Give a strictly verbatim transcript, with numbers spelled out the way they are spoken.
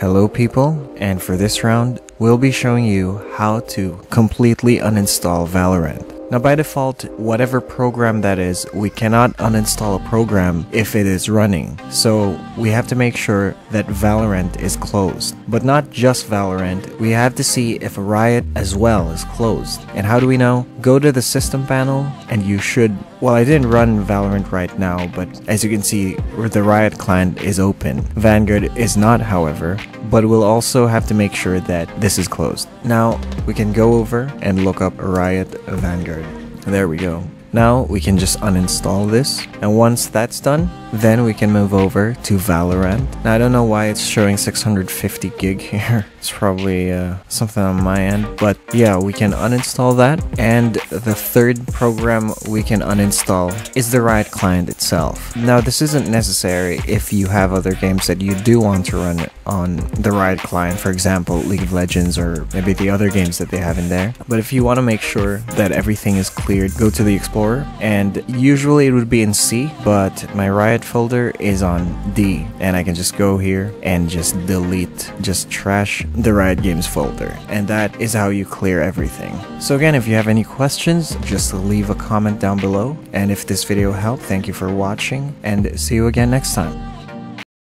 Hello people, and for this round, we'll be showing you how to completely uninstall Valorant. Now by default, whatever program that is, we cannot uninstall a program if it is running. So we have to make sure that Valorant is closed. But not just Valorant, we have to see if Riot as well is closed. And how do we know? Go to the system panel and you should... Well, I didn't run Valorant right now, but as you can see, the Riot client is open. Vanguard is not, however, but we'll also have to make sure that this is closed. Now, we can go over and look up Riot Vanguard. There we go. Now, we can just uninstall this, and once that's done, then we can move over to Valorant. Now, I don't know why it's showing six hundred fifty gig here. It's probably uh, something on my end, but yeah, we can uninstall that. And the third program we can uninstall is the Riot client itself. Now, this isn't necessary if you have other games that you do want to run on the Riot client, for example, League of Legends or maybe the other games that they have in there. But if you want to make sure that everything is cleared, go to the Explorer, and usually it would be in C, but my Riot folder is on D, and I can just go here and just delete, just trash the Riot Games folder, and that is how you clear everything. So again, if you have any questions, just leave a comment down below, and if this video helped, thank you for watching, and see you again next time.